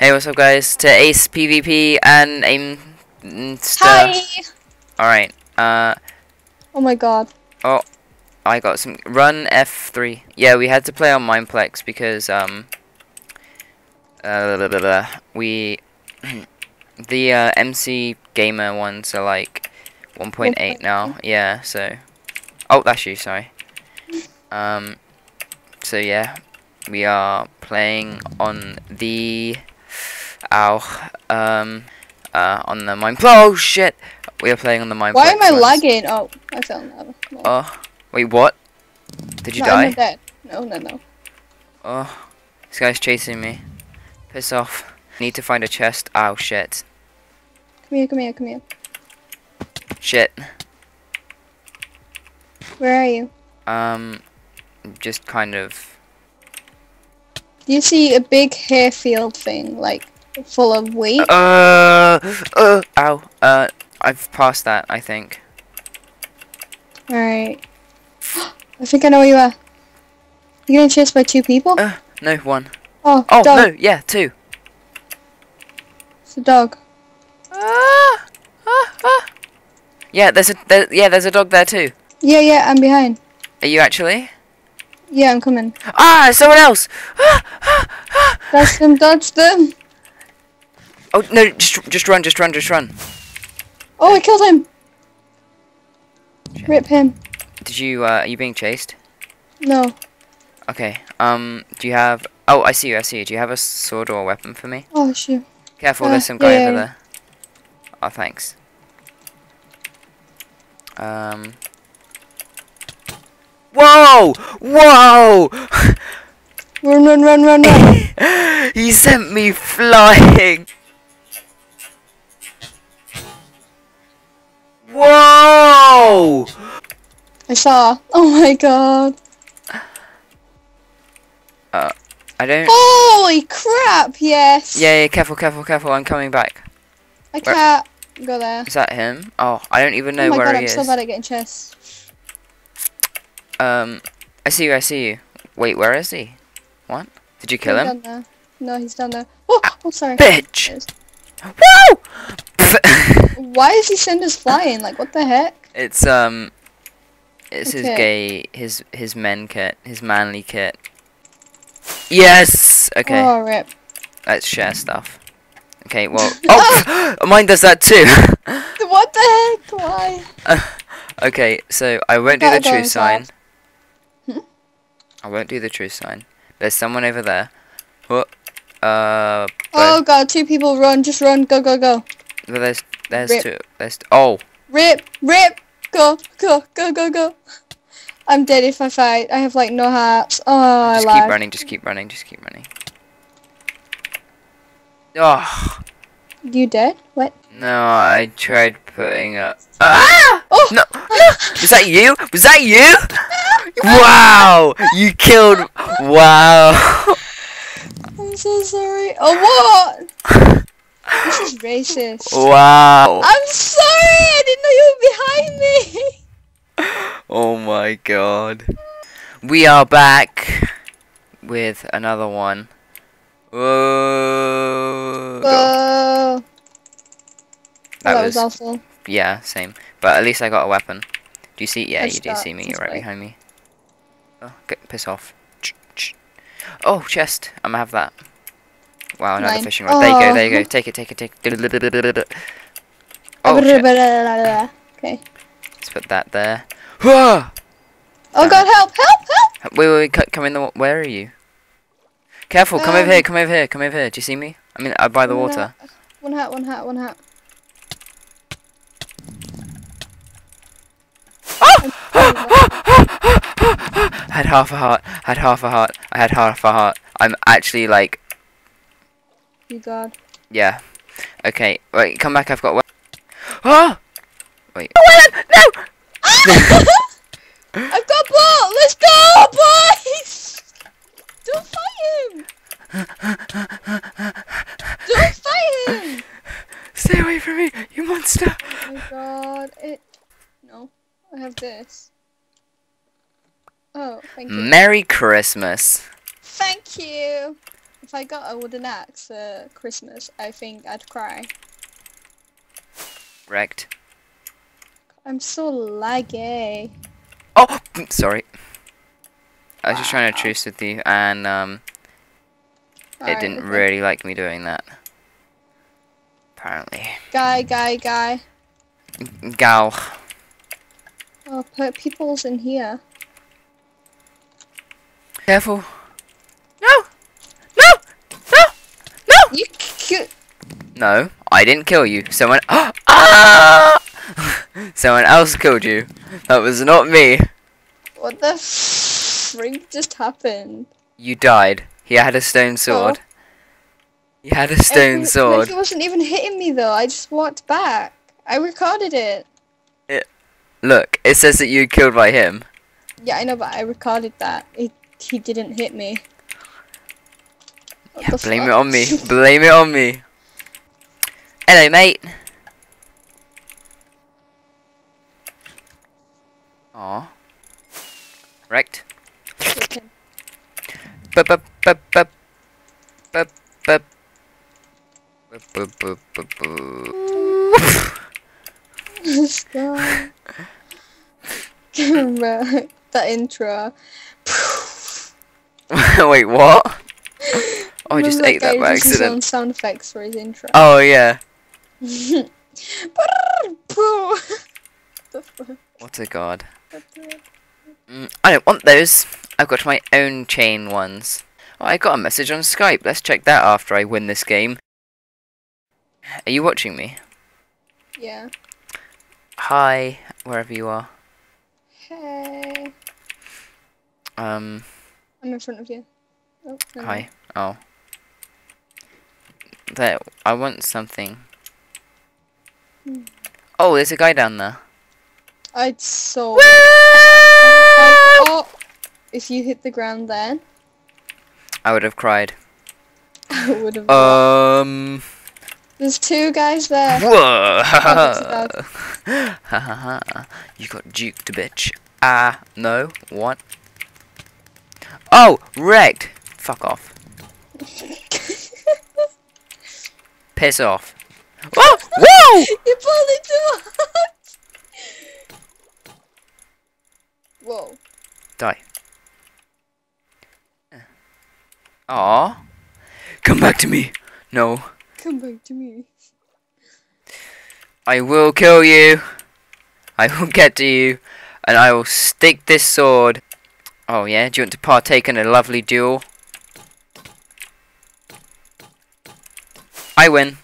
Hey, what's up, guys? To Ace PvP and aim stuff. Hi. All right. Oh my god. Oh, I got some. Run F3. Yeah, we had to play on Mineplex because we the mcgamer ones are like 1.8 now. Yeah. So. Oh, that's you. Sorry. So yeah, we are playing on the. Ow. On the mine. Oh shit! We are playing on the mine. Why am I lagging? Oh, I fell now. No. Oh, wait, what? Did you die? I'm dead. No, no, no. Oh, this guy's chasing me. Piss off. Need to find a chest. Ow, shit. Come here, come here, come here. Shit. Where are you? Just kind of. You see a big hairfield thing, like. Full of wheat. Ow. I've passed that, I think. Alright. I think I know where you are. You're getting chased by two people? No, one. Oh dog. No, yeah, two. It's a dog. Yeah, there's a dog there too. Yeah, I'm behind. Are you actually? Yeah, I'm coming. Ah, someone else! Dodge them, dodge them! Oh no! Just run! Oh, I killed him. Shit. Rip him. Did you? Are you being chased? No. Okay. Do you have? Oh, I see you. I see you. Do you have a sword or a weapon for me? Oh shoot! Careful! There's some guy over there. Oh, thanks. Whoa! Whoa! Run! He sent me flying. Whoa! I saw. Oh my god. I don't. Holy crap! Yes. Yeah. Careful! I'm coming back. I can't go there. Is that him? Oh, I don't even know where he is. Oh my god! I'm so bad at getting chests. I see you. Wait, where is he? What? Did you kill him? Down there. No, he's down there. Oh, sorry. Bitch! Woo! Why does he send us flying? Like, what the heck? It's okay. his men kit, his manly kit. Yes. Okay. Oh, rip. Let's share stuff. Okay. Well. Oh, mine does that too. What the heck? Why? Okay. So I won't do the true sign. Hmm? I won't do the true sign. There's someone over there. What? Oh god! Two people. Run! Just run! Go! Well, there's rip. Two. There's oh. Rip. Go. I'm dead if I fight. I have like no hearts. Oh, just I lied. Just keep running. Oh. You dead? What? No, I tried putting up. Ah! Oh! No. Was that you? Wow! You killed. Wow. I'm so sorry. Oh what? This is racist. Wow. I'm sorry, I didn't know you were behind me. Oh my god. We are back with another one. Whoa. That was awful. Yeah, same. But at least I got a weapon. Do you see? Yeah, you do see me. You're right behind me. Oh, piss off. Oh, chest. I'm gonna have that. Wow, another fishing rod. Oh. There you go. Take it. Oh, shit. Okay. Let's put that there. Oh god, help! Wait, come in the... Where are you? Careful, come over here. Do you see me? I mean, by the water. One hat. I had half a heart. I'm actually like... You god. Yeah. Okay. Wait. Come back. I've got. Oh. Wait. No. I've got ball. Let's go, boys. Don't fight him. Stay away from me, you monster. Oh my god. It. No. I have this. Oh. Thank you. Merry Christmas. Thank you. If I got a wooden axe for Christmas, I think I'd cry. Wrecked. I'm so laggy. Oh, sorry. I was just trying to truce with you, and it didn't really like me doing that. Apparently. Guy. Gal. Oh, put people's in here. Careful. No! You killed. No, I didn't kill you. Someone. Someone else killed you. That was not me. What the freak just happened? You died. He had a stone sword. Oh. He had a stone sword. He wasn't even hitting me though. I just walked back. I recorded it. Look, it says that you killed by him. Yeah, I know, but I recorded that. He didn't hit me. Yeah, blame it on me. Blame it on me. Hello, mate. Aw. Wrecked. Stop. That intro. Wait, what? Oh, I just ate that by accident. Some sound effects for his intro. Oh yeah. What a god. I don't want those. I've got my own chain ones. Oh, I got a message on Skype. Let's check that after I win this game. Are you watching me? Yeah. Hi, wherever you are. Hey. I'm in front of you. Oh, no. Hi. Oh. There. I want something. Oh, there's a guy down there. I'd so. Like, oh, if you hit the ground then. I would have cried. I would have. There's two guys there. Whoa! You got juked, bitch. Ah, no. What? Oh, wrecked. Fuck off. Piss off. Oh, whoa! You pulled it too hard. Whoa. Die. Aw. Come back to me. No. Come back to me. I will kill you. I will get to you. And I will stick this sword. Oh yeah, do you want to partake in a lovely duel? I win.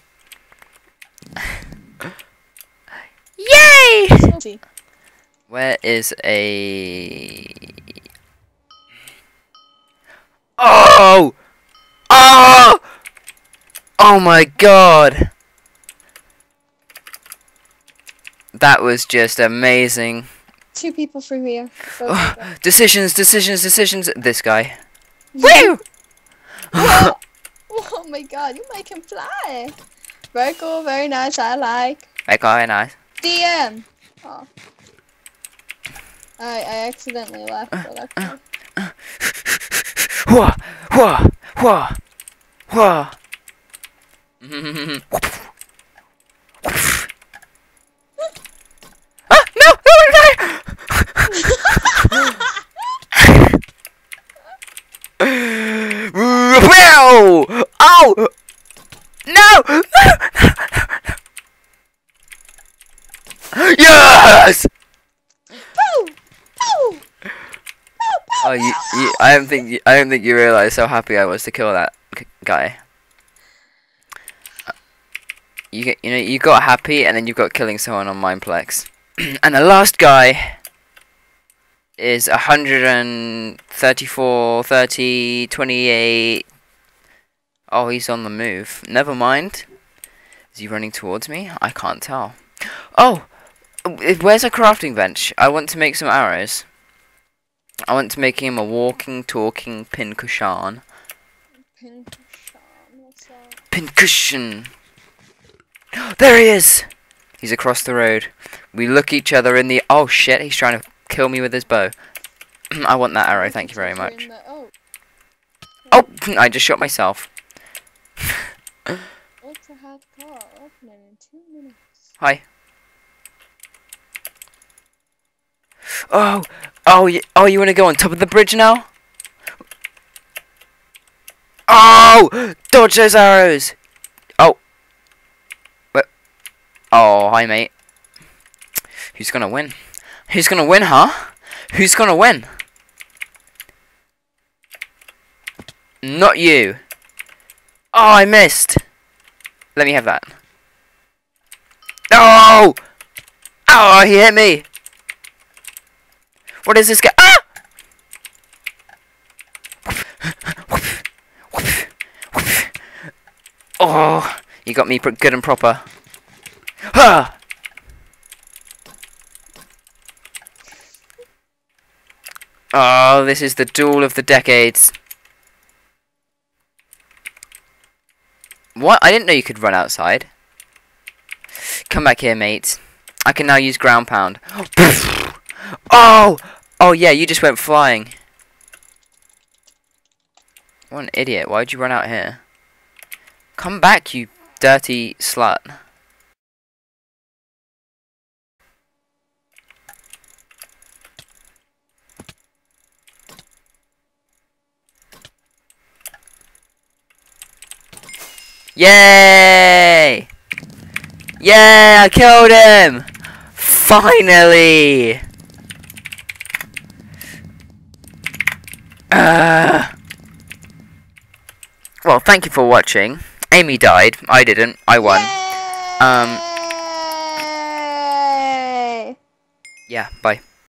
Yay! Salty. Where is a... Oh! Oh! Oh my god! That was just amazing. Two people through here. Oh, decisions. This guy. Woo! Oh, oh my god, you make him fly. Very cool, very nice, I like. Very nice. DM. Oh. I accidentally laughed. Ah, no! No! Oh! No! Yes! Oh, I don't think you realize how happy I was to kill that guy. You know, you got happy, and then you got killing someone on Mineplex. And the last guy is 134, 30, 28. Oh, he's on the move. Never mind. Is he running towards me? I can't tell. Oh, where's a crafting bench? I want to make some arrows. I want to make him a walking, talking pincushion. What's that? Pincushion. There he is. He's across the road. We look each other in the. Oh shit! He's trying to kill me with his bow. I want that arrow. Thank you very much. Oh, I just shot myself. Ultra hard car opening in 2 minutes. Hi. Oh, you want to go on top of the bridge now? Oh, dodge those arrows. Oh. What? Oh, hi, mate. Who's gonna win? Who's gonna win, huh? Who's gonna win? Not you. Oh, I missed. Let me have that. No! Oh, he hit me. What is this guy? Ah! Oh, you got me good and proper. Ah! Oh, this is the duel of the decades. What? I didn't know you could run outside. Come back here, mate. I can now use ground pound. Oh! Oh, yeah, you just went flying. What an idiot. Why'd you run out here? Come back, you dirty slut. Yay! Yeah, I killed him! Finally! Well, thank you for watching. Amy died. I didn't. I won. Yay! Yeah, bye.